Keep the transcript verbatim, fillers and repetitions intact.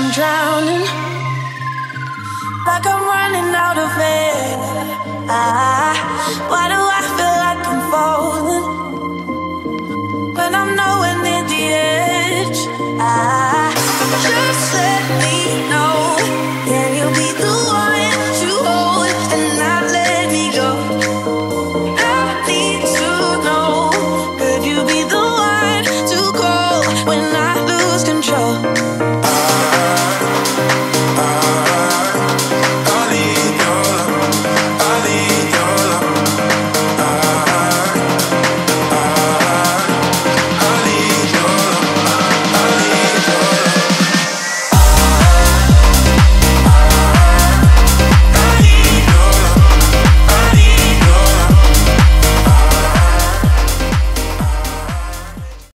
I'm drowning, like I'm running out of air.